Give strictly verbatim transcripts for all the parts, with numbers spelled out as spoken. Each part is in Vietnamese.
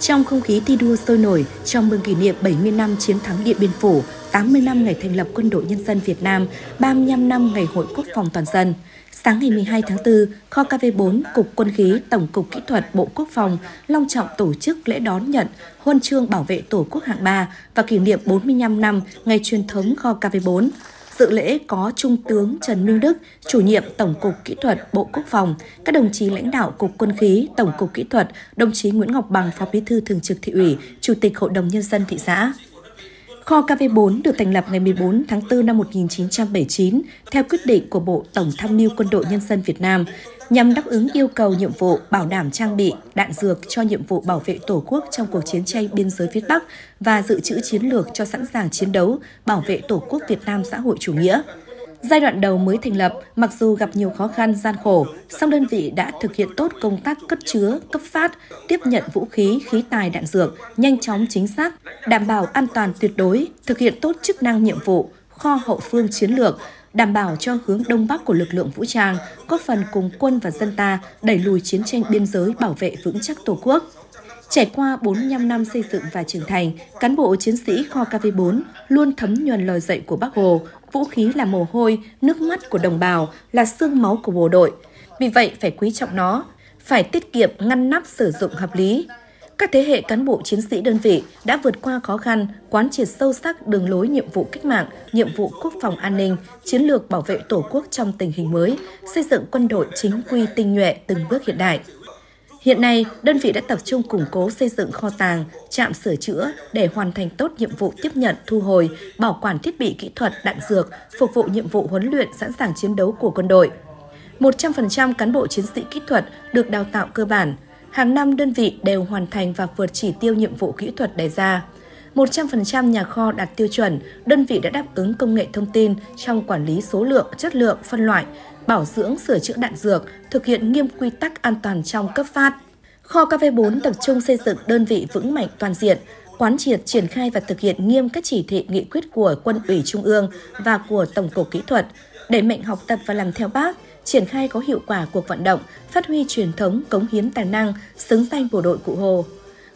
Trong không khí thi đua sôi nổi, chào mừng kỷ niệm bảy mươi năm chiến thắng Điện Biên Phủ, tám mươi năm ngày thành lập Quân đội Nhân dân Việt Nam, ba mươi lăm năm ngày Hội Quốc phòng Toàn dân. Sáng ngày mười hai tháng tư, Kho K V bốn, Cục Quân khí, Tổng cục Kỹ thuật Bộ Quốc phòng long trọng tổ chức lễ đón nhận Huân chương Bảo vệ Tổ quốc hạng ba và kỷ niệm bốn mươi lăm năm ngày truyền thống Kho K V bốn. Dự lễ có Trung tướng Trần Minh Đức, chủ nhiệm Tổng cục Kỹ thuật Bộ Quốc phòng, các đồng chí lãnh đạo Cục Quân khí, Tổng cục Kỹ thuật, đồng chí Nguyễn Ngọc Bằng, Phó Bí thư Thường trực Thị ủy, Chủ tịch Hội đồng Nhân dân thị xã. Kho K V bốn được thành lập ngày mười bốn tháng tư năm một nghìn chín trăm bảy mươi chín theo quyết định của Bộ Tổng tham mưu Quân đội Nhân dân Việt Nam nhằm đáp ứng yêu cầu nhiệm vụ bảo đảm trang bị, đạn dược cho nhiệm vụ bảo vệ Tổ quốc trong cuộc chiến tranh biên giới phía Bắc và dự trữ chiến lược cho sẵn sàng chiến đấu, bảo vệ Tổ quốc Việt Nam xã hội chủ nghĩa. Giai đoạn đầu mới thành lập, mặc dù gặp nhiều khó khăn, gian khổ, song đơn vị đã thực hiện tốt công tác cất chứa, cấp phát, tiếp nhận vũ khí, khí tài, đạn dược, nhanh chóng, chính xác, đảm bảo an toàn tuyệt đối, thực hiện tốt chức năng nhiệm vụ, kho hậu phương chiến lược, đảm bảo cho hướng Đông Bắc của lực lượng vũ trang, góp phần cùng quân và dân ta đẩy lùi chiến tranh biên giới, bảo vệ vững chắc Tổ quốc. Trải qua bốn mươi lăm năm xây dựng và trưởng thành, cán bộ chiến sĩ Kho K V bốn luôn thấm nhuần lời dạy của Bác Hồ, vũ khí là mồ hôi, nước mắt của đồng bào, là xương máu của bộ đội. Vì vậy phải quý trọng nó, phải tiết kiệm, ngăn nắp, sử dụng hợp lý. Các thế hệ cán bộ chiến sĩ đơn vị đã vượt qua khó khăn, quán triệt sâu sắc đường lối nhiệm vụ cách mạng, nhiệm vụ quốc phòng an ninh, chiến lược bảo vệ Tổ quốc trong tình hình mới, xây dựng quân đội chính quy tinh nhuệ từng bước hiện đại. Hiện nay, đơn vị đã tập trung củng cố xây dựng kho tàng, trạm sửa chữa để hoàn thành tốt nhiệm vụ tiếp nhận, thu hồi, bảo quản thiết bị kỹ thuật, đạn dược, phục vụ nhiệm vụ huấn luyện sẵn sàng chiến đấu của quân đội. một trăm phần trăm cán bộ chiến sĩ kỹ thuật được đào tạo cơ bản. Hàng năm đơn vị đều hoàn thành và vượt chỉ tiêu nhiệm vụ kỹ thuật đề ra. một trăm phần trăm nhà kho đạt tiêu chuẩn, đơn vị đã đáp ứng công nghệ thông tin trong quản lý số lượng, chất lượng, phân loại, bảo dưỡng, sửa chữa đạn dược, thực hiện nghiêm quy tắc an toàn trong cấp phát. Kho K V bốn tập trung xây dựng đơn vị vững mạnh toàn diện, quán triệt, triển khai và thực hiện nghiêm các chỉ thị nghị quyết của Quân ủy Trung ương và của Tổng cục Kỹ thuật, đẩy mạnh học tập và làm theo Bác, triển khai có hiệu quả cuộc vận động, phát huy truyền thống, cống hiến tài năng, xứng danh bộ đội Cụ Hồ.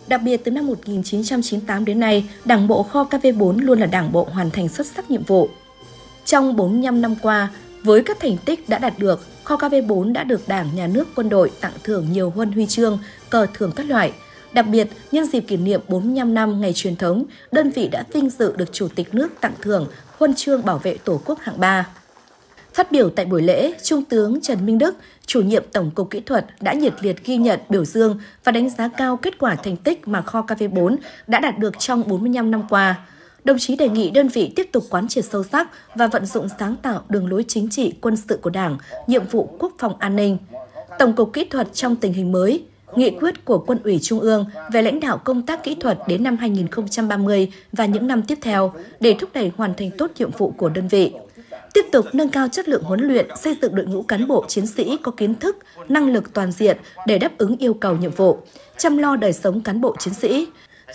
Đặc biệt, từ năm một nghìn chín trăm chín mươi tám đến nay, Đảng bộ Kho K V bốn luôn là Đảng bộ hoàn thành xuất sắc nhiệm vụ. Trong bốn mươi lăm năm qua, với các thành tích đã đạt được, Kho K V bốn đã được Đảng, Nhà nước, quân đội tặng thưởng nhiều huân huy chương, cờ thưởng các loại. Đặc biệt, nhân dịp kỷ niệm bốn mươi lăm năm ngày truyền thống, đơn vị đã vinh dự được Chủ tịch nước tặng thưởng Huân chương Bảo vệ Tổ quốc hạng ba. Phát biểu tại buổi lễ, Trung tướng Trần Minh Đức, chủ nhiệm Tổng cục Kỹ thuật đã nhiệt liệt ghi nhận, biểu dương và đánh giá cao kết quả thành tích mà Kho K V bốn đã đạt được trong bốn mươi lăm năm qua. Đồng chí đề nghị đơn vị tiếp tục quán triệt sâu sắc và vận dụng sáng tạo đường lối chính trị, quân sự của Đảng, nhiệm vụ quốc phòng an ninh, Tổng cục Kỹ thuật trong tình hình mới, nghị quyết của Quân ủy Trung ương về lãnh đạo công tác kỹ thuật đến năm hai nghìn không trăm ba mươi và những năm tiếp theo để thúc đẩy hoàn thành tốt nhiệm vụ của đơn vị. Tiếp tục nâng cao chất lượng huấn luyện, xây dựng đội ngũ cán bộ chiến sĩ có kiến thức, năng lực toàn diện để đáp ứng yêu cầu nhiệm vụ, chăm lo đời sống cán bộ chiến sĩ,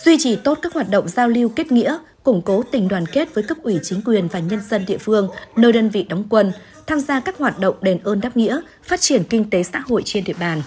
duy trì tốt các hoạt động giao lưu kết nghĩa, củng cố tình đoàn kết với cấp ủy chính quyền và nhân dân địa phương nơi đơn vị đóng quân, tham gia các hoạt động đền ơn đáp nghĩa, phát triển kinh tế xã hội trên địa bàn.